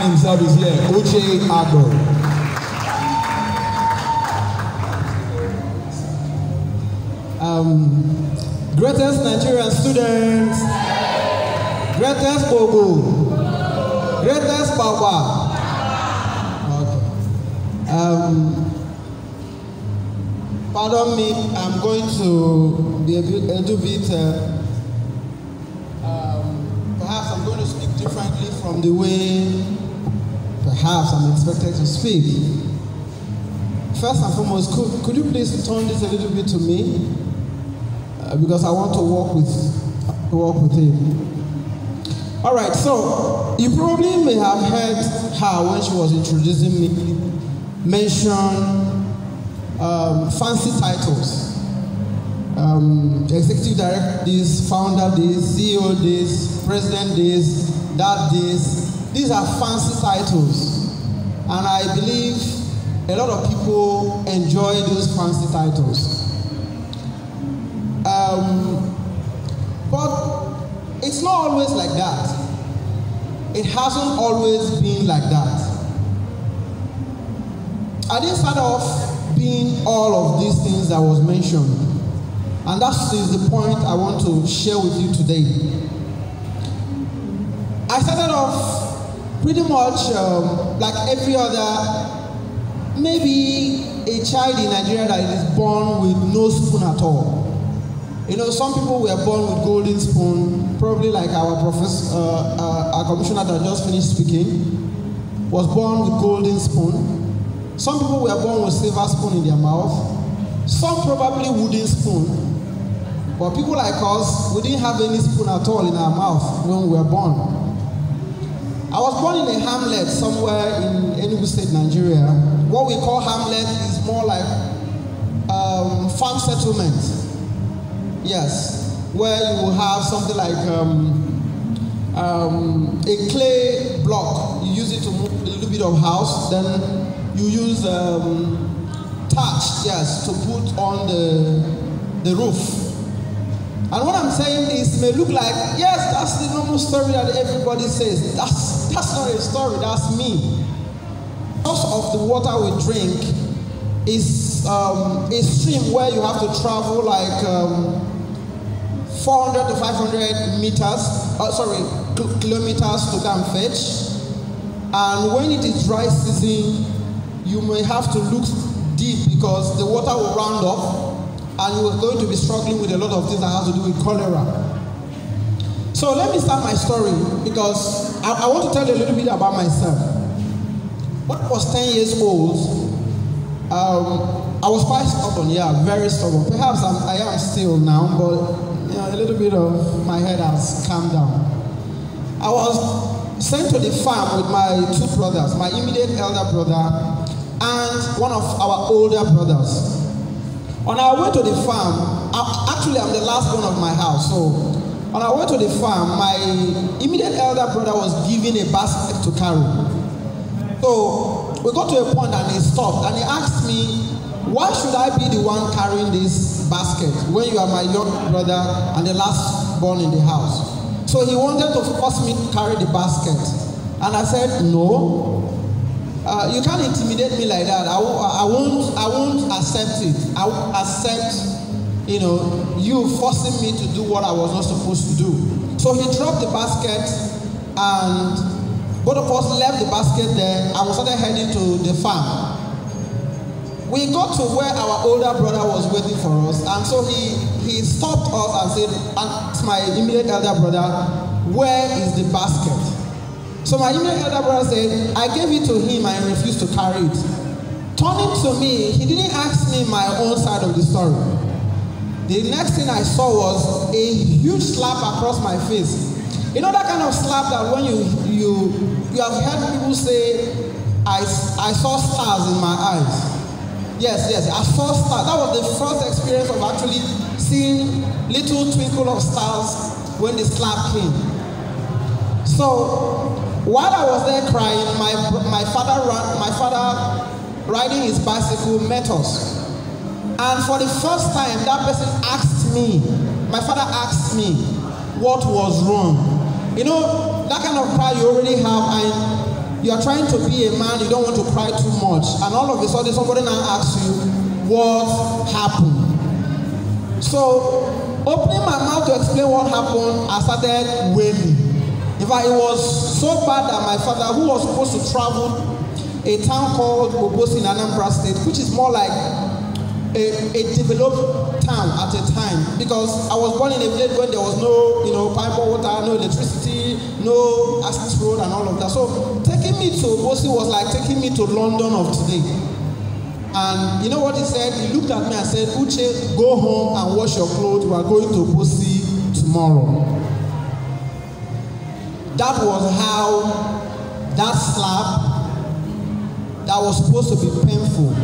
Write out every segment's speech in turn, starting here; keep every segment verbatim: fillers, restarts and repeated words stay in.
man himself is here, Uche Agbo. Um, greatest Nigerian students, greatest Pogo, greatest Papa. Okay. Um, pardon me, I'm going to be a bit, a little bit uh, perhaps I'm going to speak differently from the way perhaps I'm expected to speak. First and foremost, could, could you please turn this a little bit to me? Uh, because I want to work with, work with it. All right, so you probably may have heard her when she was introducing me mention um, fancy titles. Um, executive director this, founder this, C E O this, president this, that this. These are fancy titles. And I believe a lot of people enjoy those fancy titles. Um, but it's not always like that. It hasn't always been like that. I didn't start off being all of these things that was mentioned. And that is the point I want to share with you today. I started off pretty much um, like every other, maybe a child in Nigeria that is born with no spoon at all. You know, some people were born with golden spoon, probably like our professor, uh, our commissioner that just finished speaking, was born with golden spoon. Some people were born with silver spoon in their mouth. Some probably wooden spoon, but people like us, we didn't have any spoon at all in our mouth when we were born. I was born in a hamlet somewhere in Enugu State, Nigeria. What we call hamlet is more like um, farm settlement. Yes, where you will have something like um, um, a clay block. You use it to move a little bit of house, then you use um, thatch, yes, to put on the, the roof. And what I'm saying is, it may look like, yes, that's the normal story that everybody says. That's, that's not a story, that's me. Most of the water we drink is um, a stream where you have to travel like um, four hundred to five hundred meters, uh, sorry, kilometers to go and fetch. And when it is dry season, you may have to look deep because the water will round up and you're going to be struggling with a lot of things that has to do with cholera. So let me start my story because I, I want to tell you a little bit about myself. When I was ten years old, um, I was quite stubborn, yeah, very stubborn. Perhaps I'm, I am still now, but you know, a little bit of my head has calmed down. I was sent to the farm with my two brothers, my immediate elder brother, and one of our older brothers. On our way to the farm, I, actually I'm the last one of my house, so on our way to the farm, my immediate elder brother was given a basket to carry. So we got to a point and he stopped and he asked me, why should I be the one carrying this basket when you are my young brother and the last born in the house? So he wanted to force me to carry the basket and I said no. Uh, you can't intimidate me like that. I, I won't. I won't accept it. I won't accept, you know, you forcing me to do what I was not supposed to do. So he dropped the basket, and both of us left the basket there, and we started heading to the farm. We got to where our older brother was waiting for us, and so he he stopped us and said, "Ask my immediate elder brother, where is the basket?" So my immediate elder brother said, I gave it to him and he refused to carry it. Turning to me, he didn't ask me my own side of the story. The next thing I saw was a huge slap across my face. You know that kind of slap that when you you you have heard people say, I, I saw stars in my eyes. Yes, yes, I saw stars. That was the first experience of actually seeing little twinkle of stars when the slap came. So, while I was there crying, my, my, father ran, my father riding his bicycle met us. And for the first time, that person asked me, my father asked me, what was wrong? You know, that kind of pride you already have, and You are trying to be a man, you don't want to cry too much, and all of a sudden somebody now asks you, what happened? So, opening my mouth to explain what happened, I started wailing. In fact, it was so bad that my father, who was supposed to travel a town called Obosi in Anambra State, which is more like a, a developed town at a time, because I was born in a village when there was no, you know, pipe water, no electricity, no access road, and all of that. So taking me to Obosi was like taking me to London of today. And you know what he said? He looked at me and said, Uche, go home and wash your clothes. We are going to Obosi tomorrow. That was how that slap that was supposed to be painful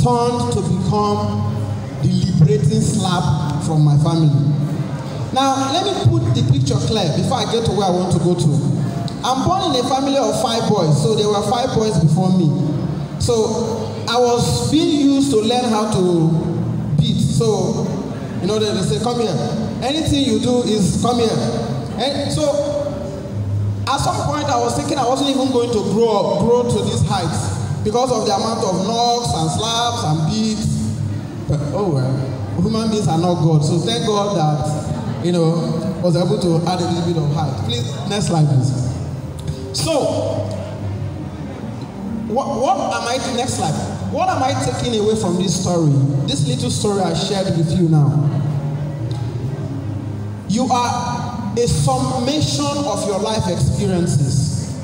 turned to become the liberating slap from my family. Now, let me put the picture clear before I get to where I want to go to. I'm born in a family of five boys, so there were five boys before me. So I was being used to learn how to beat. So, you know, they say, come here. Anything you do is come here. And so at some point I was thinking I wasn't even going to grow up, grow to these heights, because of the amount of knocks and slaps and beats. But oh well, human beings are not God. So thank God that, you know, I was able to add a little bit of height. Please, next slide, please. So, what, what am I, next slide. What am I taking away from this story? This little story I shared with you now. You are a summation of your life experiences.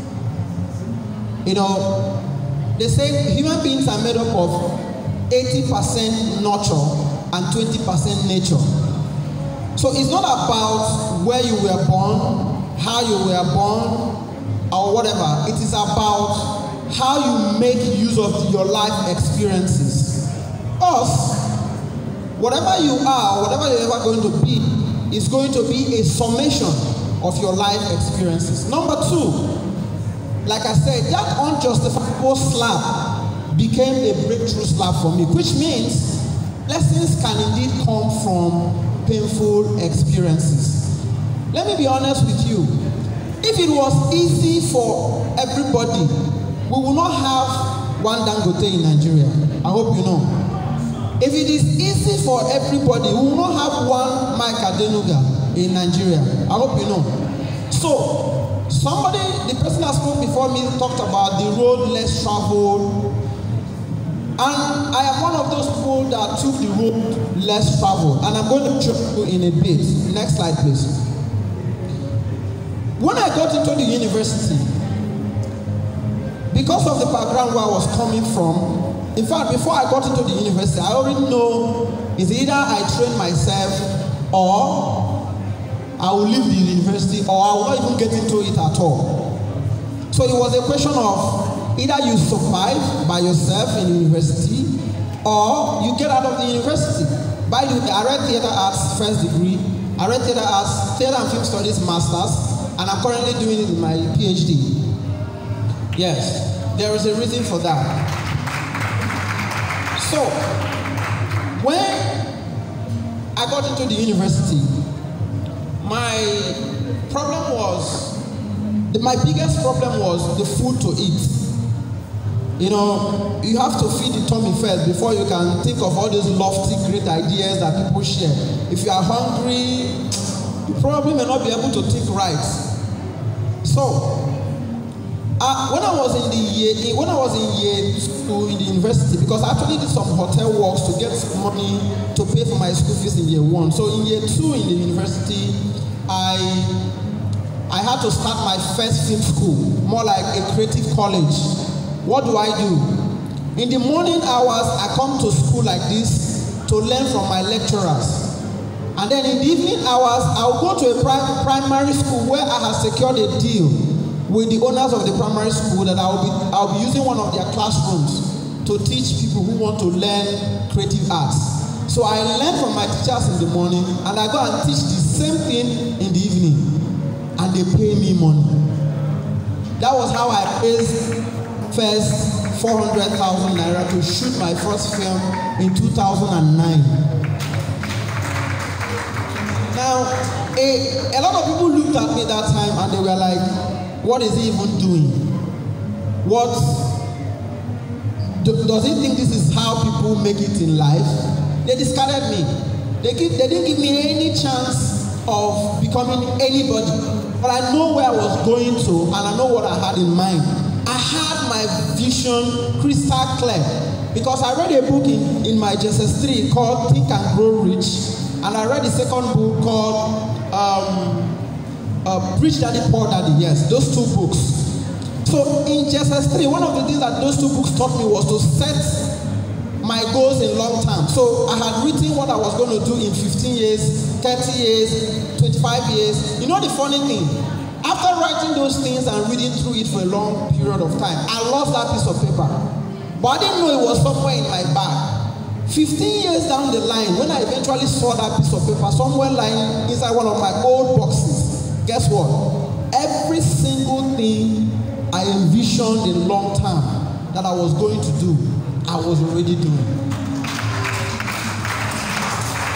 You know, they say human beings are made up of eighty percent nurture and twenty percent nature. So it's not about where you were born, how you were born, or whatever. It is about how you make use of your life experiences. Us, whatever you are, whatever you're ever going to be, is going to be a summation of your life experiences. Number two, like I said, that unjustifiable slap became a breakthrough slap for me, which means lessons can indeed come from painful experiences. Let me be honest with you. If it was easy for everybody, we would not have one Dangote in Nigeria. I hope you know. If it is easy for everybody, we will not have one Mike Adenuga in Nigeria. I hope you know. So, somebody, the person that spoke before me talked about the road less traveled. And I am one of those people that took the road less traveled. And I'm going to show you in a bit. Next slide, please. When I got into the university, because of the background where I was coming from, in fact, before I got into the university, I already know it's either I train myself or I will leave the university, or I will not even get into it at all. So it was a question of either you survive by yourself in university or you get out of the university. By the way, I read theater arts first degree, I read theater arts, theater and film studies masters, and I'm currently doing it in my PhD. Yes, there is a reason for that. So, when I got into the university, my problem was, my biggest problem was the food to eat. You know, you have to feed the tummy first before you can think of all these lofty, great ideas that people share. If you are hungry, you probably may not be able to think right. So, Uh, when I was in the year, when I was in year school in the university, because I actually did some hotel works to get money to pay for my school fees in year one. So in year two in the university, I I had to start my first film school, more like a creative college. What do I do? In the morning hours, I come to school like this to learn from my lecturers. And then in the evening hours, I'll go to a pri- primary school where I have secured a deal with the owners of the primary school that I'll be, I'll be using one of their classrooms to teach people who want to learn creative arts. So I learn from my teachers in the morning, and I go and teach the same thing in the evening, and they pay me money. That was how I raised first four hundred thousand naira to shoot my first film in two thousand nine. Now, a, a lot of people looked at me that time and they were like, what is he even doing? What do, does he think this is how people make it in life? They discarded me. They, give, they didn't give me any chance of becoming anybody. But I know where I was going to, and I know what I had in mind. I had my vision crystal clear, because I read a book in, in my Genesis three called Think and Grow Rich, and I read the second book called um, uh, Rich Daddy, Poor Daddy. Yes, those two books. So in Genesis three, one of the things that those two books taught me was to set my goals in long term. So I had written what I was going to do in fifteen years, thirty years, twenty-five years. You know the funny thing? After writing those things and reading through it for a long period of time, I lost that piece of paper. But I didn't know it was somewhere in my bag. fifteen years down the line, when I eventually saw that piece of paper somewhere lying inside one of my old boxes, guess what? Every single thing I envisioned in long term that I was going to do, I was already doing.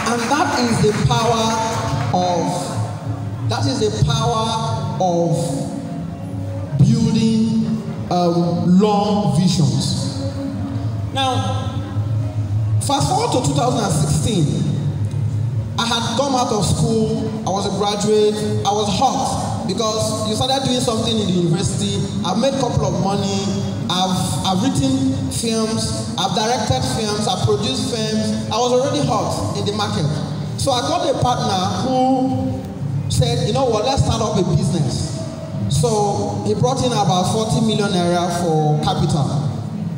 And that is the power of, that is the power of building um, long visions. Now, fast forward to two thousand sixteen, I had come out of school, I was a graduate, I was hot. Because you started doing something in the university, I've made a couple of money, I've, I've written films, I've directed films, I've produced films, I was already hot in the market. So I got a partner who said, you know what, let's start up a business. So he brought in about forty million naira for capital.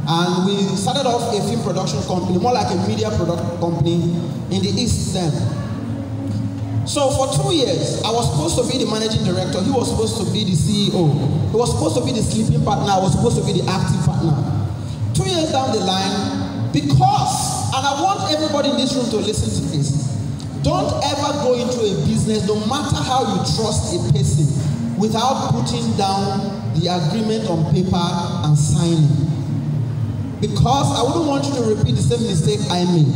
And we started off a film production company, more like a media product company in the East then. So for two years, I was supposed to be the managing director, he was supposed to be the C E O. He was supposed to be the sleeping partner, I was supposed to be the active partner. Two years down the line, because, and I want everybody in this room to listen to this, don't ever go into a business, no matter how you trust a person, without putting down the agreement on paper and signing. Because I wouldn't want you to repeat the same mistake I made.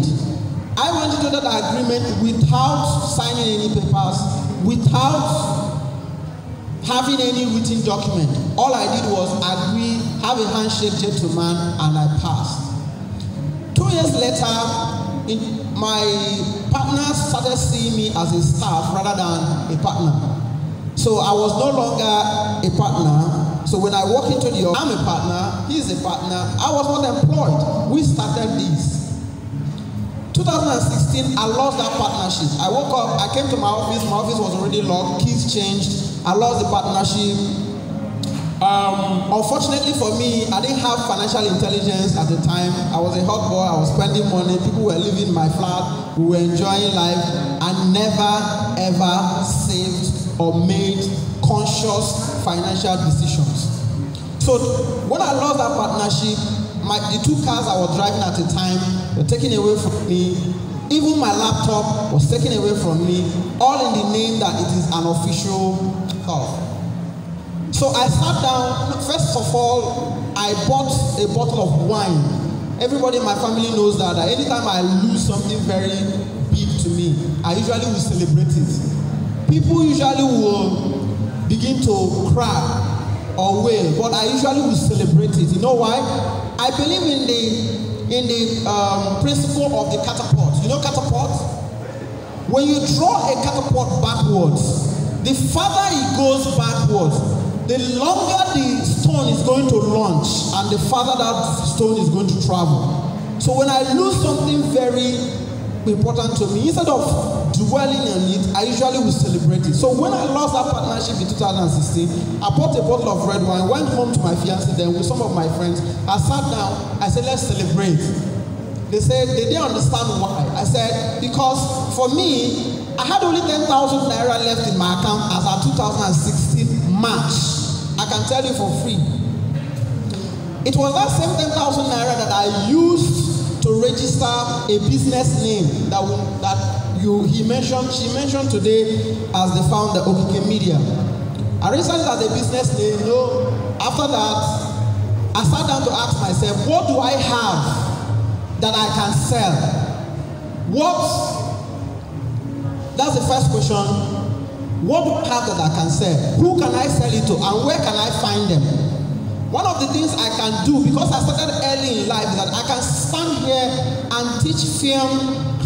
I went into that agreement without signing any papers, without having any written document. All I did was agree, have a handshake, gentleman, and I passed. Two years later, it, my partner started seeing me as a staff rather than a partner. So I was no longer a partner. So when I walk into the office, I'm a partner, he's a partner. I was not employed. We started this. twenty sixteen, I lost that partnership. I woke up, I came to my office, my office was already locked, keys changed, I lost the partnership. Um, unfortunately for me, I didn't have financial intelligence at the time. I was a hot boy, I was spending money, people were living in my flat, we were enjoying life. I never ever saved or made conscious financial decisions. So when I lost that partnership, My, the two cars I was driving at the time were taken away from me. Even my laptop was taken away from me, all in the name that it is an official call. So I sat down. First of all, I bought a bottle of wine. Everybody in my family knows that, that anytime I lose something very big to me, I usually will celebrate it. People usually will begin to cry or wail, but I usually will celebrate it. You know why? I believe in the in the um, principle of the catapult. You know catapult? When you draw a catapult backwards, the farther it goes backwards, the longer the stone is going to launch and the farther that stone is going to travel. So when I lose something very important to me, instead of dwelling on it, I usually will celebrate it. So when I lost that partnership in two thousand sixteen, I bought a bottle of red wine, went home to my fiancée then with some of my friends. I sat down, I said, let's celebrate. They said, they didn't understand why. I said, because for me, I had only ten thousand naira left in my account as of two thousand sixteen March. I can tell you for free. It was that same ten thousand naira that I used to register a business name that we, that you he mentioned she mentioned today as the founder of Okike Media. I registered it as a business name. You know, after that, I sat down to ask myself, what do I have that I can sell? What? That's the first question. What do I have that I can sell? Who can I sell it to, and where can I find them? One of the things I can do, because I started early in life, is that I can stand here and teach film,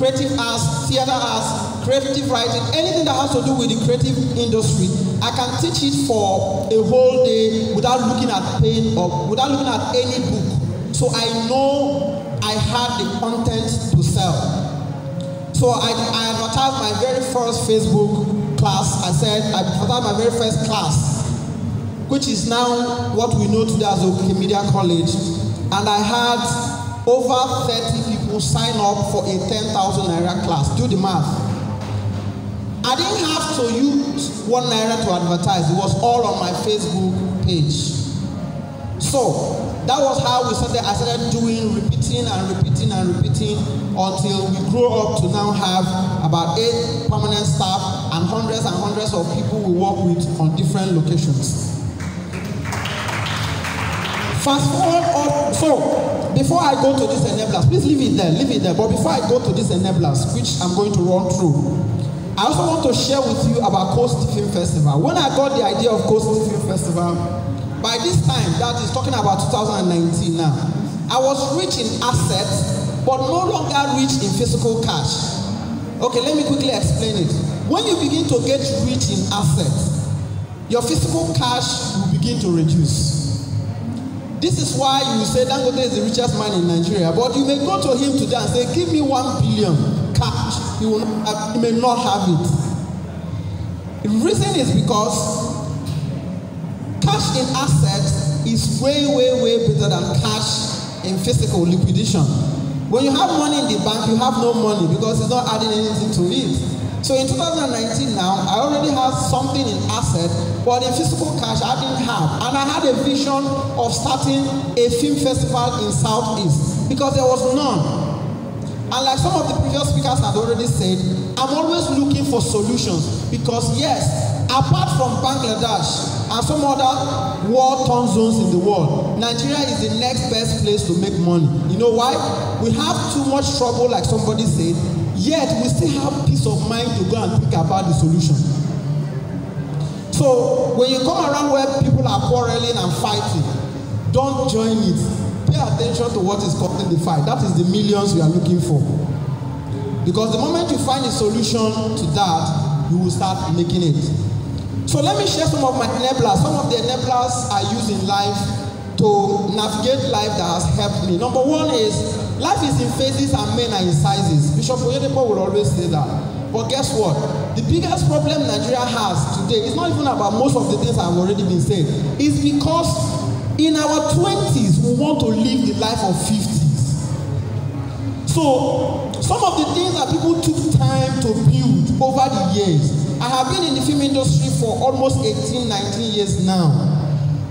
creative arts, theater arts, creative writing, anything that has to do with the creative industry. I can teach it for a whole day without looking at pain or without looking at any book. So I know I have the content to sell. So I, I advertised my very first Facebook class. I said, I advertised my very first class, which is now what we know today as Okike Media College. And I had over thirty people sign up for a ten thousand naira class. Do the math. I didn't have to use one naira to advertise. It was all on my Facebook page. So that was how we started. I started doing, repeating and repeating and repeating until we grew up to now have about eight permanent staff and hundreds and hundreds of people we work with on different locations. Fast forward, so before I go to this enablers, please leave it there, leave it there. But before I go to this enablers, which I'm going to run through, I also want to share with you about Coal City Film Festival. When I got the idea of Coal City Film Festival, by this time, that is talking about two thousand nineteen now, I was rich in assets, but no longer rich in physical cash. Okay, let me quickly explain it. When you begin to get rich in assets, your physical cash will begin to reduce. This is why you say Dangote is the richest man in Nigeria, but you may go to him today and say, give me one billion cash. He, will not have, he may not have it. The reason is because cash in assets is way, way, way better than cash in physical liquidation. When you have money in the bank, you have no money because it's not adding anything to it. So in two thousand nineteen now, I already had something in asset, but in physical cash I didn't have. And I had a vision of starting a film festival in Southeast because there was none. And like some of the previous speakers had already said, I'm always looking for solutions because yes, apart from Bangladesh and some other war-torn zones in the world, Nigeria is the next best place to make money. You know why? We have too much trouble, like somebody said, yet we still have peace of mind to go and think about the solution. So when you come around where people are quarreling and fighting, don't join it. Pay attention to what is causing the fight. That is the millions you are looking for. Because the moment you find a solution to that, you will start making it. So let me share some of my enablers. Some of the enablers I use in life to navigate life that has helped me. Number one is, life is in phases and men are in sizes. Bishop Oyedepo will always say that. But guess what? The biggest problem Nigeria has today is not even about most of the things I've already been saying. It's because in our twenties, we want to live the life of fifties. So some of the things that people took time to build over the years, I have been in the film industry for almost eighteen, nineteen years now.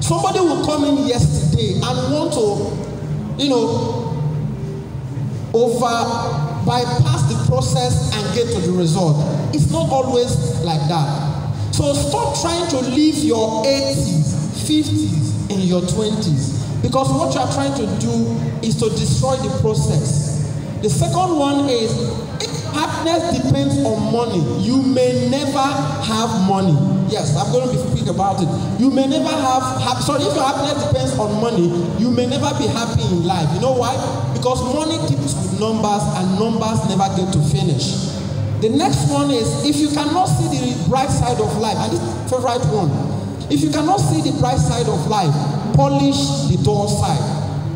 Somebody will come in yesterday and want to, you know, over, bypass the process and get to the result. It's not always like that. So stop trying to live your eighties, fifties, and your twenties, because what you're trying to do is to destroy the process. The second one is, if happiness depends on money, you may never have money. Yes, I'm going to be quick about it. You may never have, ha sorry, if your happiness depends on money, you may never be happy in life. You know why? Because money keeps with numbers and numbers never get to finish. The next one is, if you cannot see the bright side of life, and this is the favorite one, if you cannot see the bright side of life, polish the dull side.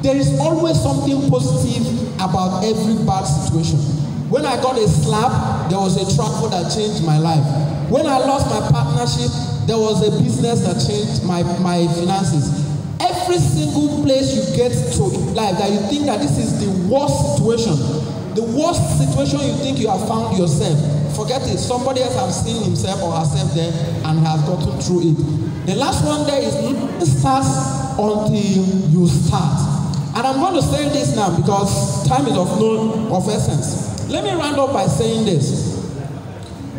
There is always something positive about every bad situation. When I got a slap, there was a travel that changed my life. When I lost my partnership, there was a business that changed my, my finances. Every single place you get to in life that you think that this is the worst situation, the worst situation you think you have found yourself, forget it, somebody else has seen himself or herself there and has gotten through it. The last one there is nothing starts until you start. And I'm going to say this now because time is of no of essence. Let me round up by saying this.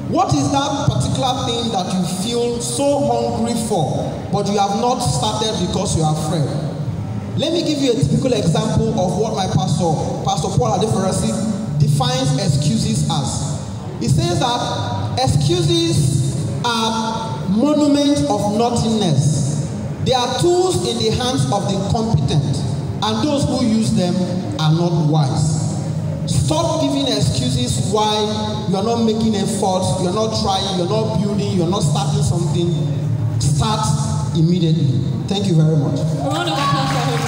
What is that particular thing that you feel so hungry for, but you have not started because you are afraid? Let me give you a typical example of what my pastor, Pastor Paul Adeforasi, defines excuses as. He says that excuses are monuments of nothingness. They are tools in the hands of the competent, and those who use them are not wise. Stop giving excuses why you're not making efforts, you're not trying, you're not building, you're not starting something. Start immediately. Thank you very much.